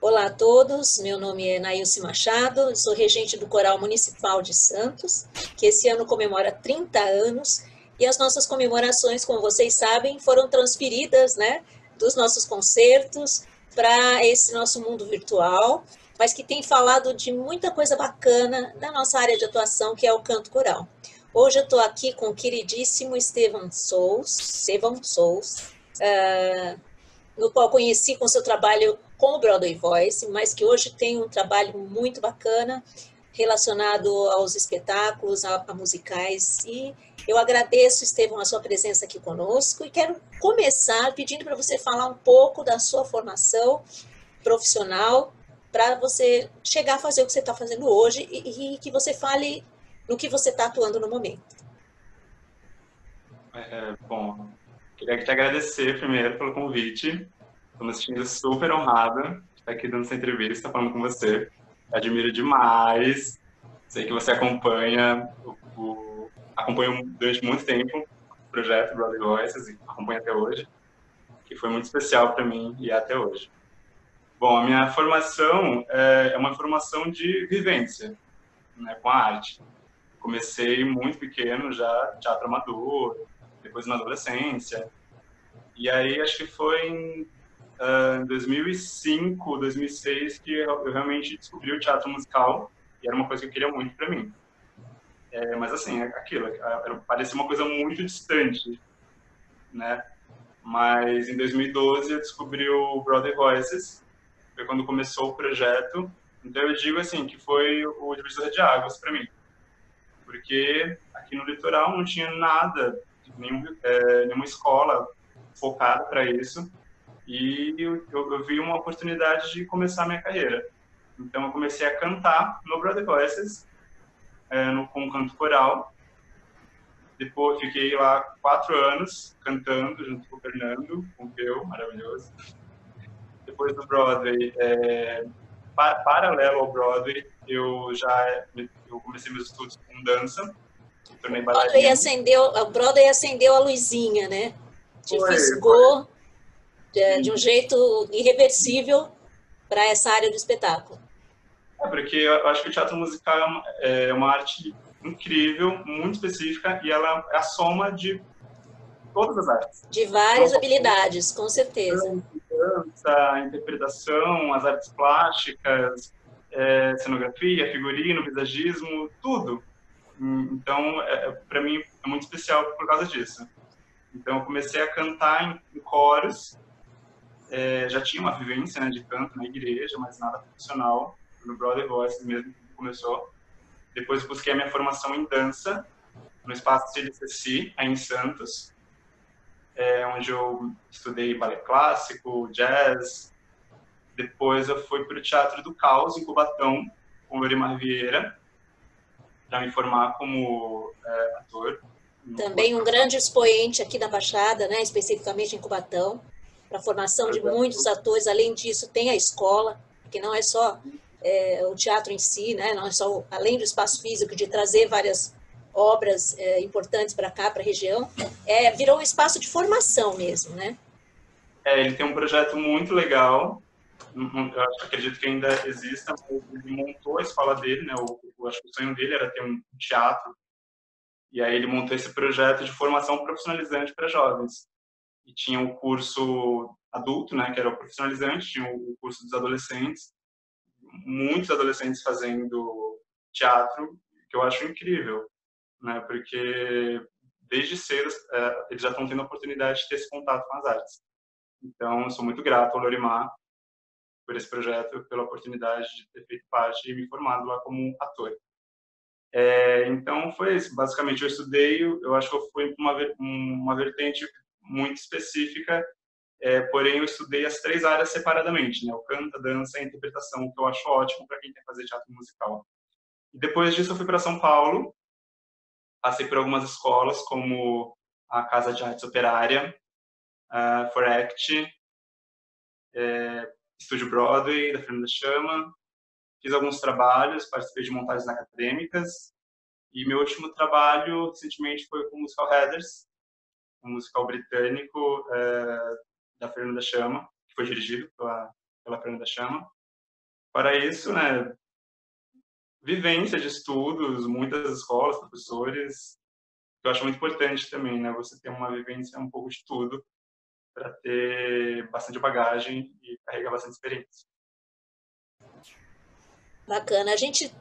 Olá a todos, meu nome é Nailse Machado, sou regente do Coral Municipal de Santos, que esse ano comemora 30 anos, e as nossas comemorações, como vocês sabem, foram transferidas, né, dos nossos concertos para esse nosso mundo virtual, mas que tem falado de muita coisa bacana da nossa área de atuação, que é o canto coral. Hoje eu estou aqui com o queridíssimo Estevão Souz, no qual conheci com seu trabalho com o Broadway Voice, mas que hoje tem um trabalho muito bacana relacionado aos espetáculos, a musicais. E eu agradeço, Estevão, a sua presença aqui conosco e quero começar pedindo para você falar um pouco da sua formação profissional para você chegar a fazer o que você está fazendo hoje e que você fale no que você está atuando no momento. Bom... Queria te agradecer primeiro pelo convite. Estou me sentindo super honrada de estar aqui dando essa entrevista, falando com você. Admiro demais. Sei que você acompanha, acompanha durante muito tempo o projeto Broadway Voices e acompanha até hoje, que foi muito especial para mim e é até hoje. Bom, a minha formação é uma formação de vivência, né, com a arte. Comecei muito pequeno já, teatro amador, depois na adolescência, e aí acho que foi em 2005, 2006 que eu realmente descobri o teatro musical, e era uma coisa que eu queria muito para mim. Mas assim, aquilo, parecia uma coisa muito distante, né? Mas em 2012 eu descobri o Brother Voices, foi quando começou o projeto, então eu digo assim, que foi o divisor de águas para mim, porque aqui no litoral não tinha nada, nenhuma escola focada para isso, e eu vi uma oportunidade de começar minha carreira. Então eu comecei a cantar no Broadway Voices, com canto coral. Depois fiquei lá 4 anos cantando junto com o Fernando, com o Peu, maravilhoso. Depois do Broadway, paralelo ao Broadway, eu comecei meus estudos com dança. O Broadway acendeu a luzinha, né? Te fisgou de um jeito irreversível para essa área do espetáculo. Porque eu acho que o teatro musical é uma arte incrível, muito específica, e ela é a soma de todas as artes. De várias habilidades, com certeza. Dança, interpretação, as artes plásticas, cenografia, figurino, visagismo, tudo. Então, para mim, é muito especial por causa disso. Então, eu comecei a cantar em coros. Já tinha uma vivência, né, de canto na igreja, mas nada profissional. No Brother Voice mesmo começou. Depois, eu busquei a minha formação em dança, no espaço CDCC, aí em Santos, onde eu estudei balé clássico, jazz. Depois, eu fui para o Teatro do Caos, em Cubatão, com Olemar Vieira, para me formar como ator. Também um grande expoente aqui da Baixada, né, especificamente em Cubatão, para a formação de muitos atores. Além disso, tem a escola, que não é só o teatro em si, né, não é só, além do espaço físico, de trazer várias obras importantes para cá, para a região, virou um espaço de formação mesmo, né? Ele tem um projeto muito legal. Eu acredito que ainda exista. Ele montou a escola dele, né? Acho que o sonho dele era ter um teatro, e aí ele montou esse projeto de formação profissionalizante para jovens. E tinha o curso adulto, né, que era o profissionalizante, tinha o curso dos adolescentes, muitos adolescentes fazendo teatro, que eu acho incrível, né, porque desde cedo eles já estão tendo a oportunidade de ter esse contato com as artes. Então, eu sou muito grato ao Lorimar por esse projeto, pela oportunidade de ter feito parte e me formado lá como ator. Então, foi isso. Basicamente, eu estudei, eu acho que eu fui para uma vertente muito específica, porém, eu estudei as 3 áreas separadamente, né? O canto, a dança e a interpretação, que eu acho ótimo para quem quer fazer teatro musical. E depois disso eu fui para São Paulo, passei por algumas escolas, como a Casa de Artes Operária, a For Act, Estúdio Broadway, da Firma da Chama. Fiz alguns trabalhos, participei de montagens acadêmicas. E meu último trabalho, recentemente, foi com o Musical Headers, um musical britânico da Fernanda da Chama, que foi dirigido pela Fernanda da Chama. Para isso, né, vivência de estudos, muitas escolas, professores, que eu acho muito importante também, né, você ter uma vivência um pouco de tudo, para ter bastante bagagem e carregar bastante experiência. Bacana. A gente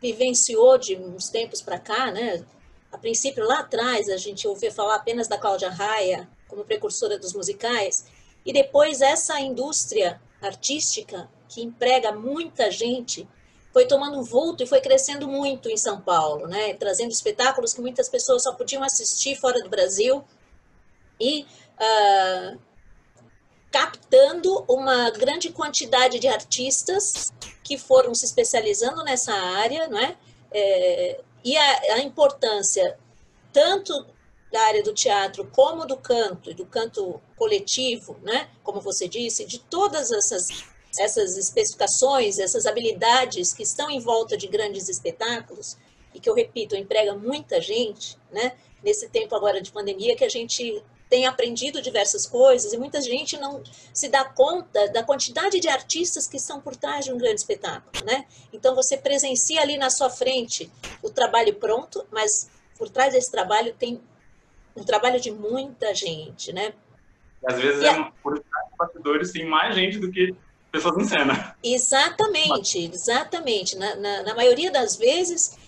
vivenciou de uns tempos para cá, né? A princípio, lá atrás, a gente ouvia falar apenas da Cláudia Raia como precursora dos musicais, e depois essa indústria artística, que emprega muita gente, foi tomando um vulto e foi crescendo muito em São Paulo, né? Trazendo espetáculos que muitas pessoas só podiam assistir fora do Brasil e captando uma grande quantidade de artistas que foram se especializando nessa área, não é? E a importância tanto da área do teatro como do canto coletivo, né? Como você disse, de todas essas especificações, essas habilidades que estão em volta de grandes espetáculos, e que, eu repito, emprega muita gente, né? Nesse tempo agora de pandemia, que a gente tem aprendido diversas coisas, e muita gente não se dá conta da quantidade de artistas que estão por trás de um grande espetáculo, né? Então você presencia ali na sua frente o trabalho pronto, mas por trás desse trabalho tem um trabalho de muita gente, né? Às vezes, por trás dos bastidores, tem mais gente do que pessoas em cena. Exatamente, exatamente. Na maioria das vezes,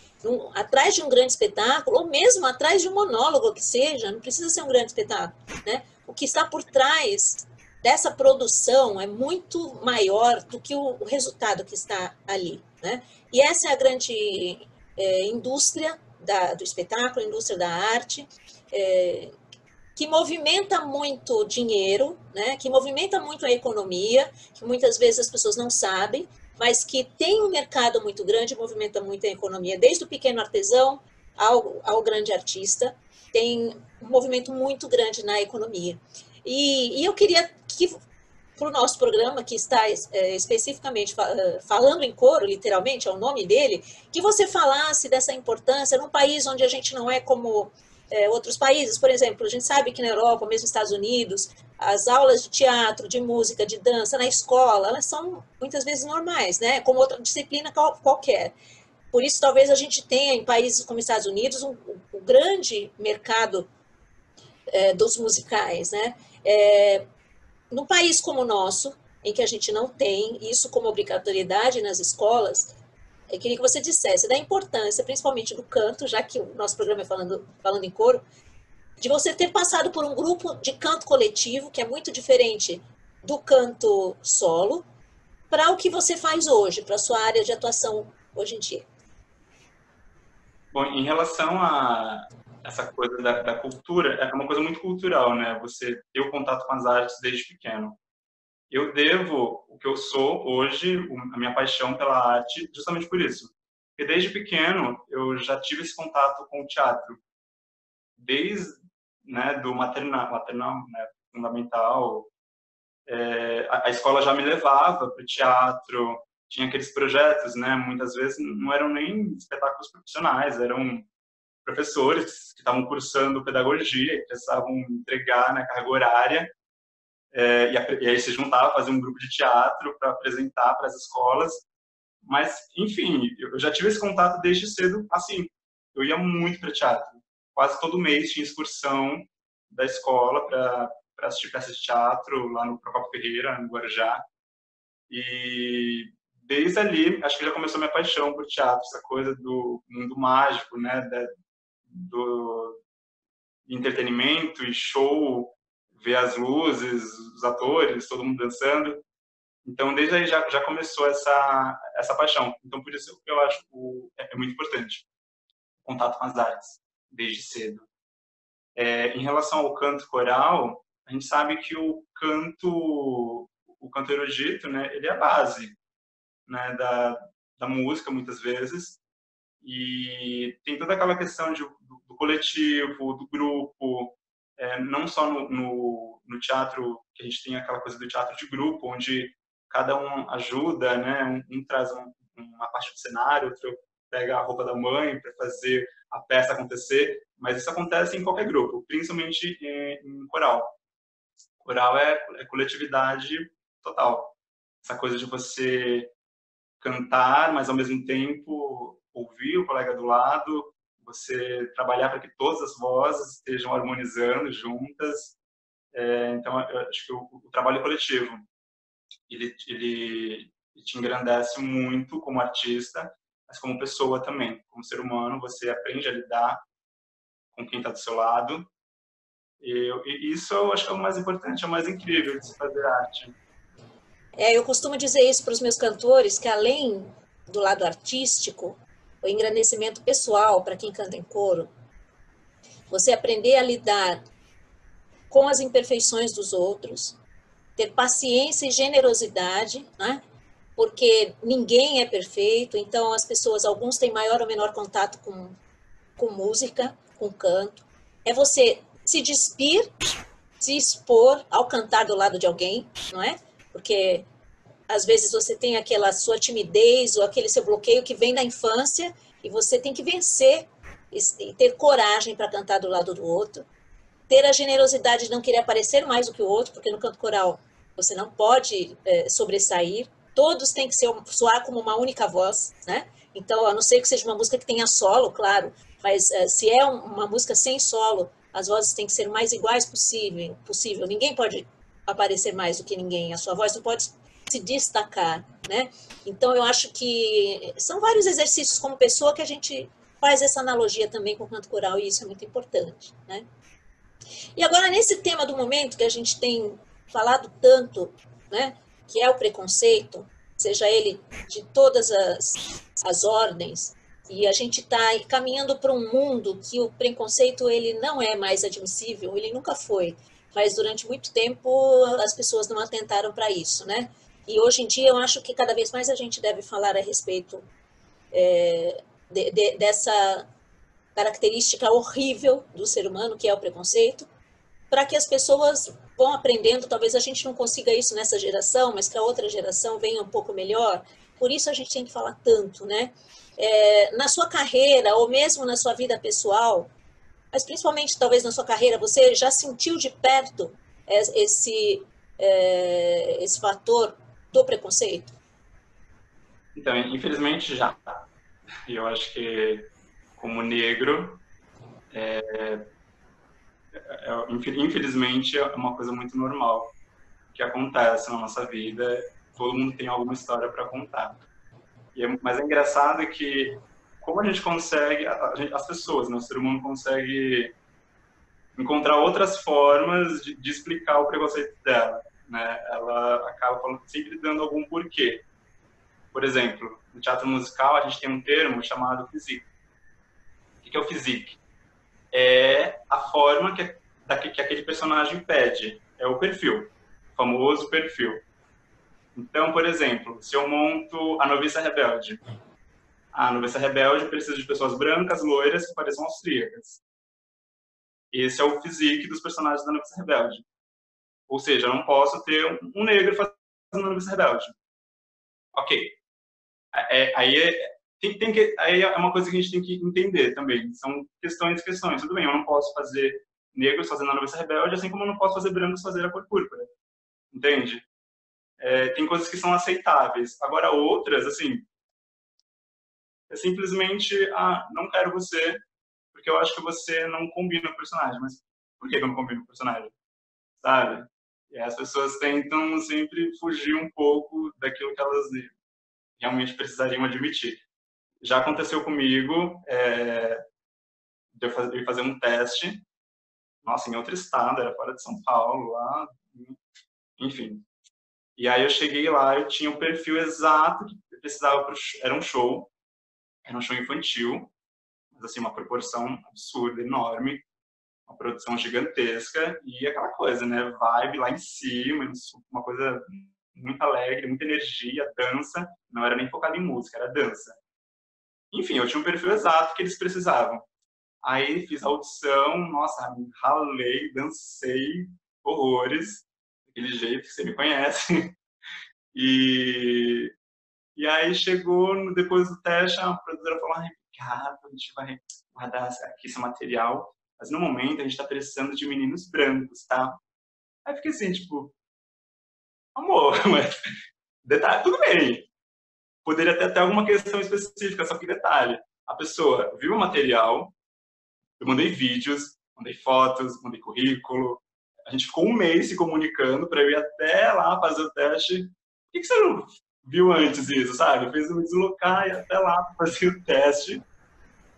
atrás de um grande espetáculo, ou mesmo atrás de um monólogo que seja, não precisa ser um grande espetáculo, né? O que está por trás dessa produção é muito maior do que o resultado que está ali, né? E essa é a grande indústria do espetáculo, indústria da arte, que movimenta muito dinheiro, né? Que movimenta muito a economia, que muitas vezes as pessoas não sabem, mas que tem um mercado muito grande, movimenta muito a economia, desde o pequeno artesão ao grande artista, tem um movimento muito grande na economia. E eu queria que, para o nosso programa, que está especificamente falando em coro, literalmente, é o nome dele, que você falasse dessa importância num país onde a gente não é como outros países. Por exemplo, a gente sabe que na Europa, mesmo nos Estados Unidos, as aulas de teatro, de música, de dança na escola, elas são muitas vezes normais, né? Como outra disciplina qualquer. Por isso, talvez a gente tenha em países como os Estados Unidos um grande mercado dos musicais, né? Num país como o nosso, em que a gente não tem isso como obrigatoriedade nas escolas, eu queria que você dissesse da importância, principalmente do canto, já que o nosso programa é falando em coro, de você ter passado por um grupo de canto coletivo, que é muito diferente do canto solo, para o que você faz hoje, para a sua área de atuação hoje em dia. Bom, em relação a essa coisa da cultura, é uma coisa muito cultural, né? Você ter o contato com as artes desde pequeno. Eu devo o que eu sou hoje, a minha paixão pela arte, justamente por isso. Porque desde pequeno eu já tive esse contato com o teatro. Desde, né, do maternal, né, fundamental, a escola já me levava para o teatro, tinha aqueles projetos, né, muitas vezes não eram nem espetáculos profissionais, eram professores que estavam cursando pedagogia, que precisavam entregar na carga horária, e aí se juntava, fazia um grupo de teatro para apresentar para as escolas. Mas, enfim, eu já tive esse contato desde cedo, assim, eu ia muito para teatro. Quase todo mês tinha excursão da escola para assistir peças de teatro lá no Procopio Ferreira, no Guarujá. E desde ali, acho que já começou a minha paixão por teatro, essa coisa do mundo mágico, né? Do entretenimento e show, ver as luzes, os atores, todo mundo dançando. Então, desde aí já começou essa paixão. Então, por isso que eu acho que é muito importante o contato com as artes desde cedo. Em relação ao canto coral, a gente sabe que o canto erudito, né, ele é a base, né, da música, muitas vezes. E tem toda aquela questão de, do coletivo, do grupo, não só no teatro, que a gente tem aquela coisa do teatro de grupo, onde cada um ajuda, né? Um traz uma parte do cenário, outro pega a roupa da mãe para fazer a peça acontecer, mas isso acontece em qualquer grupo, principalmente em coral. Coral é coletividade total. Essa coisa de você cantar, mas ao mesmo tempo ouvir o colega do lado, você trabalhar para que todas as vozes estejam harmonizando juntas. Então, eu acho que o trabalho coletivo, ele te engrandece muito como artista, mas como pessoa também. Como ser humano, você aprende a lidar com quem está do seu lado. E isso eu acho que é o mais importante, é o mais incrível de se fazer arte. Eu costumo dizer isso para os meus cantores, que além do lado artístico, o engrandecimento pessoal para quem canta em coro, você aprender a lidar com as imperfeições dos outros, ter paciência e generosidade, né? Porque ninguém é perfeito, então as pessoas, alguns têm maior ou menor contato com música, com canto. É você se despir, se expor ao cantar do lado de alguém, não é? Porque às vezes você tem aquela sua timidez ou aquele seu bloqueio que vem da infância e você tem que vencer e ter coragem para cantar do lado do outro. Ter a generosidade de não querer aparecer mais do que o outro, porque no canto coral você não pode sobressair. Todos têm que soar como uma única voz, né? Então, a não ser que seja uma música que tenha solo, claro, mas se é uma música sem solo, as vozes têm que ser mais iguais possível. Ninguém pode aparecer mais do que ninguém, a sua voz não pode se destacar, né? Então, eu acho que são vários exercícios como pessoa que a gente faz essa analogia também com o canto coral, e isso é muito importante, né? E agora, nesse tema do momento que a gente tem falado tanto, né, que é o preconceito, seja ele de todas as ordens, e a gente está caminhando para um mundo que o preconceito ele não é mais admissível, ele nunca foi, mas durante muito tempo as pessoas não atentaram para isso, né? E hoje em dia eu acho que cada vez mais a gente deve falar a respeito dessa característica horrível do ser humano, que é o preconceito, para que as pessoas vão aprendendo, talvez a gente não consiga isso nessa geração, mas que a outra geração venha um pouco melhor, por isso a gente tem que falar tanto, né? Na sua carreira, ou mesmo na sua vida pessoal, mas principalmente talvez na sua carreira, você já sentiu de perto esse fator do preconceito? Então, infelizmente já. Eu acho que como negro, infelizmente é uma coisa muito normal que acontece na nossa vida, todo mundo tem alguma história para contar. Mas é engraçado que como a gente consegue, as pessoas, né, o ser humano consegue encontrar outras formas de explicar o preconceito dela, né? Ela acaba sempre dando algum porquê. Por exemplo, no teatro musical a gente tem um termo chamado physique. O que é o physique? É a forma que aquele personagem pede, é o perfil, o famoso perfil. Então, por exemplo, se eu monto a Noviça Rebelde, precisa de pessoas brancas, loiras, que pareçam austríacas. Esse é o physique dos personagens da Noviça Rebelde. Ou seja, eu não posso ter um negro fazendo a Noviça Rebelde. Ok. Aí é uma coisa que a gente tem que entender também. São questões. Tudo bem, eu não posso fazer negros fazendo a Noviça Rebelde, assim como eu não posso fazer brancos fazer a cor púrpura. Entende? Tem coisas que são aceitáveis. Agora, outras, assim, é simplesmente, não quero você, porque eu acho que você não combina o personagem. Mas por que eu não combino o personagem? Sabe? E as pessoas tentam sempre fugir um pouco daquilo que elas realmente precisariam admitir. Já aconteceu comigo de eu fazer um teste, nossa, em outro estado, era fora de São Paulo, lá, enfim. E aí eu cheguei lá, eu tinha o perfil exato que eu precisava, era um show infantil, mas assim, uma proporção absurda, enorme, uma produção gigantesca, e aquela coisa, né, vibe lá em cima, uma coisa muito alegre, muita energia, dança. Não era nem focado em música, era dança. Enfim, eu tinha um perfil exato que eles precisavam. Aí fiz a audição, nossa, ralei, dancei, horrores, daquele jeito que você me conhece. E aí chegou, depois do teste, a produtora falou, Ricardo, a gente vai guardar aqui seu material, mas no momento a gente tá precisando de meninos brancos, tá? Aí fiquei assim, tipo, amor, mas detalhe, tudo bem. Poderia até ter alguma questão específica, só que detalhe, a pessoa viu o material, eu mandei vídeos, mandei fotos, mandei currículo, a gente ficou um mês se comunicando pra eu ir até lá fazer o teste. Por que você não viu antes isso, sabe? Fez eu me deslocar e até lá fazer o teste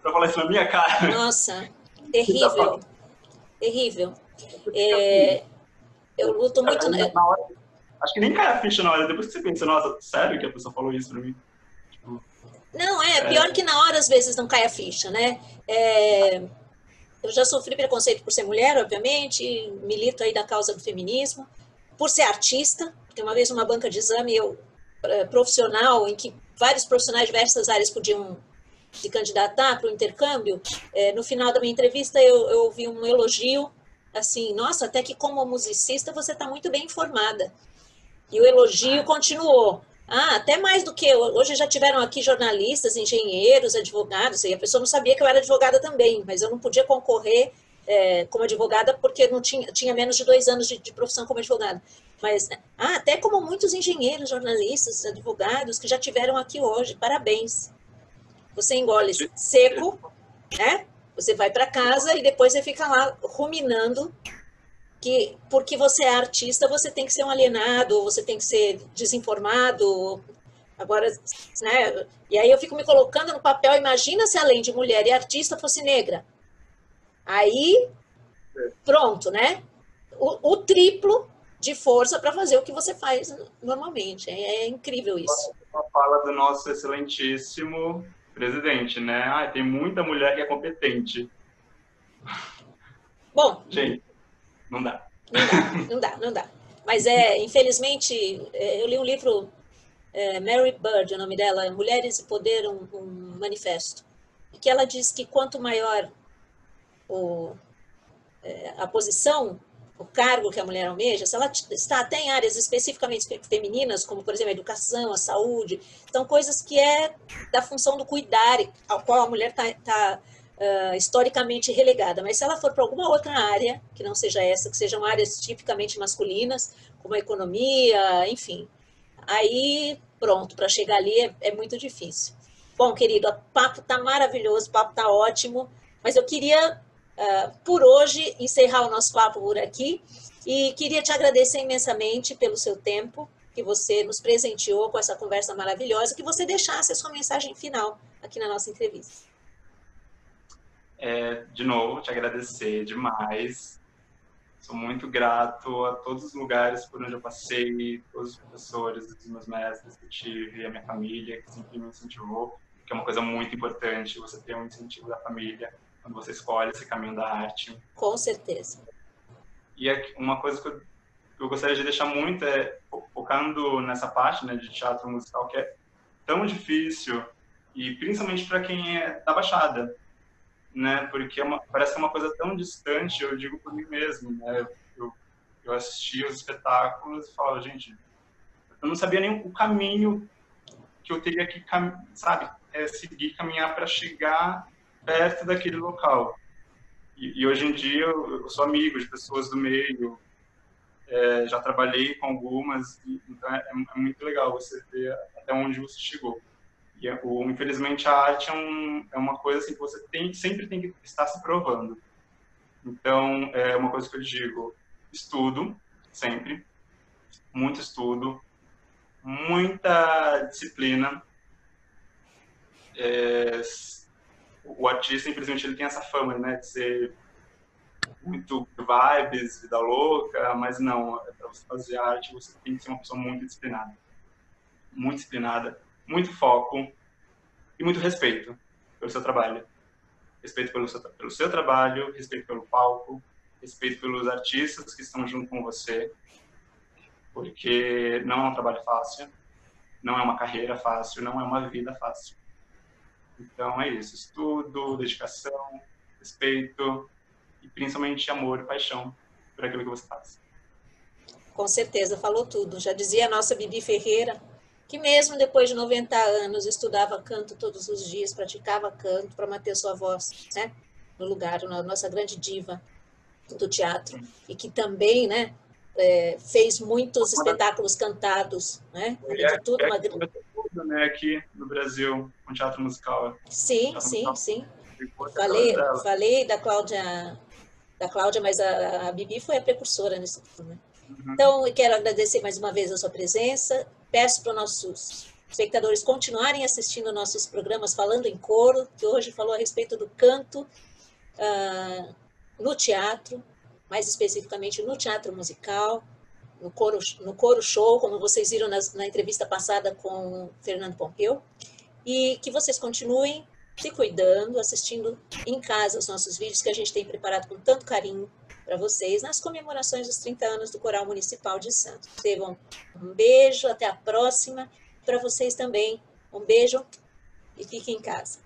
pra falar isso na minha cara. Nossa, terrível. Terrível. Eu luto muito... Na hora, acho que nem cai a ficha na hora. Depois que você pensa, nossa, sério que a pessoa falou isso pra mim? Tipo, não, pior que na hora às vezes não cai a ficha, né? Eu já sofri preconceito por ser mulher, obviamente, milito aí da causa do feminismo, por ser artista, porque uma vez numa banca de exame eu... profissional, em que vários profissionais de diversas áreas podiam se candidatar para o intercâmbio, no final da minha entrevista eu ouvi um elogio, assim, nossa, até que como musicista você está muito bem informada. E o elogio continuou. Ah, até mais do que, hoje já tiveram aqui jornalistas, engenheiros, advogados, e a pessoa não sabia que eu era advogada também, mas eu não podia concorrer como advogada porque não tinha menos de 2 anos de profissão como advogada. Mas, até como muitos engenheiros, jornalistas, advogados que já tiveram aqui hoje, parabéns. Você engole seco, né? Você vai para casa e depois você fica lá ruminando que porque você é artista, você tem que ser um alienado, você tem que ser desinformado. Agora, né? E aí eu fico me colocando no papel, imagina se além de mulher e artista fosse negra. Aí, pronto, né? O triplo de força para fazer o que você faz normalmente. É incrível isso. Uma fala do nosso excelentíssimo presidente, né? Ah, tem muita mulher que é competente. Bom... Gente, não dá. Não dá. Mas, infelizmente, eu li um livro, Mary Bird, o nome dela, Mulheres e Poder, um manifesto, em que ela diz que quanto maior a posição... o cargo que a mulher almeja, se ela está até em áreas especificamente femininas, como, por exemplo, a educação, a saúde, são coisas que é da função do cuidar, ao qual a mulher está historicamente relegada. Mas se ela for para alguma outra área, que não seja essa, que sejam áreas tipicamente masculinas, como a economia, enfim, aí, pronto, para chegar ali é muito difícil. Bom, querido, o papo está maravilhoso, o papo está ótimo, mas eu queria... por hoje, encerrar o nosso papo por aqui e queria te agradecer imensamente pelo seu tempo, que você nos presenteou com essa conversa maravilhosa, que você deixasse a sua mensagem final aqui na nossa entrevista. De novo, te agradecer demais, sou muito grato a todos os lugares por onde eu passei, todos os professores, os meus mestres que eu tive, a minha família que sempre me incentivou, que é uma coisa muito importante, você ter um incentivo da família quando você escolhe esse caminho da arte. Com certeza. E uma coisa que eu gostaria de deixar muito é, focando nessa parte, né, de teatro musical, que é tão difícil, e principalmente para quem é da Baixada, né, porque parece que é uma coisa tão distante, eu digo por mim mesmo, né, eu assisti os espetáculos e falava, gente, eu não sabia nem o caminho que eu teria que, sabe, seguir, caminhar para chegar perto daquele local. E hoje em dia eu sou amigo de pessoas do meio, já trabalhei com algumas, então é muito legal você ver até onde você chegou. E infelizmente a arte é uma coisa assim, que você sempre tem que estar se provando. Então é uma coisa que eu digo, estudo, sempre, muito estudo, muita disciplina, o artista, infelizmente, ele tem essa fama, né, de ser muito vibes, vida louca, mas não, para você fazer arte, você tem que ser uma pessoa muito disciplinada, muito foco e muito respeito pelo seu trabalho. Respeito pelo seu trabalho, respeito pelo palco, respeito pelos artistas que estão junto com você. porque não é um trabalho fácil, não é uma carreira fácil, não é uma vida fácil. Então é isso, estudo, dedicação, respeito e principalmente amor e paixão por aquilo que você faz. Com certeza, falou tudo. Já dizia a nossa Bibi Ferreira, que mesmo depois de 90 anos estudava canto todos os dias, praticava canto para manter sua voz, né, no lugar, na nossa grande diva do teatro, e que também, né, fez muitos espetáculos cantados, né, de tudo, uma grande... né, aqui no Brasil, um teatro musical. Sim, teatro sim, musical. Sim. Falei da Cláudia, mas a Bibi foi a precursora nisso tudo, né? Uhum. Então, eu quero agradecer mais uma vez a sua presença. Peço para os nossos espectadores continuarem assistindo nossos programas Falando em Coro, que hoje falou a respeito do canto no teatro, mais especificamente no teatro musical, no coro show, como vocês viram na entrevista passada com o Fernando Pompeu, e que vocês continuem se cuidando, assistindo em casa os nossos vídeos que a gente tem preparado com tanto carinho para vocês nas comemorações dos 30 anos do Coral Municipal de Santos. Estevão, um beijo, até a próxima. Para vocês também, um beijo e fiquem em casa.